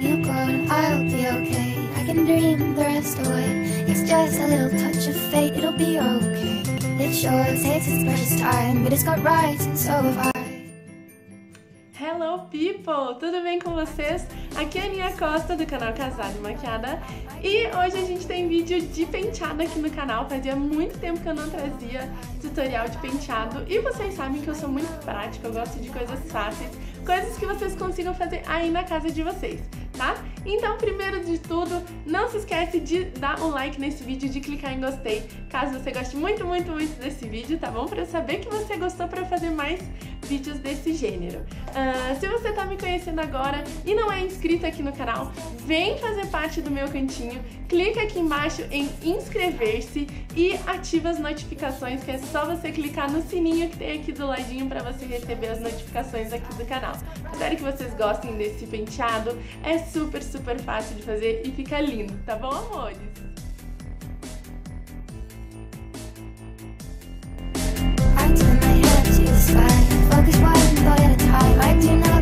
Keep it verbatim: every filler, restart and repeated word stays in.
you climb, I'll be okay. I can dream the rest away. It's just a little touch of fate, it'll be okay. It sure takes its precious time, but it's got rights and so have I. Hello people, tudo bem com vocês? Aqui é a Aninha Costa do canal Casada e Maquiada e hoje a gente tem vídeo de penteado aqui no canal. Fazia muito tempo que eu não trazia tutorial de penteado e vocês sabem que eu sou muito prática, eu gosto de coisas fáceis, coisas que vocês consigam fazer aí na casa de vocês, tá? Então, primeiro de tudo, não se esquece de dar um like nesse vídeo, de clicar em gostei, caso você goste muito, muito, muito desse vídeo, tá bom? Pra eu saber que você gostou, pra eu fazer mais vídeos desse gênero. Uh, se você tá me conhecendo agora e não é inscrito aqui no canal, vem fazer parte do meu cantinho, clica aqui embaixo em inscrever-se e ativa as notificações, que é só você clicar no sininho que tem aqui do ladinho pra você receber as notificações aqui do canal. Espero que vocês gostem desse penteado, é super, super fácil de fazer e fica lindo, tá bom, amores? I turn my head to the sky, focus one thought at a time. I do not